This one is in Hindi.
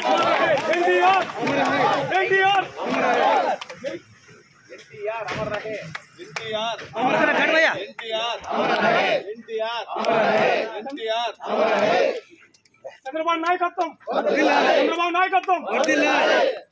चंद्रबाबू नायकत्व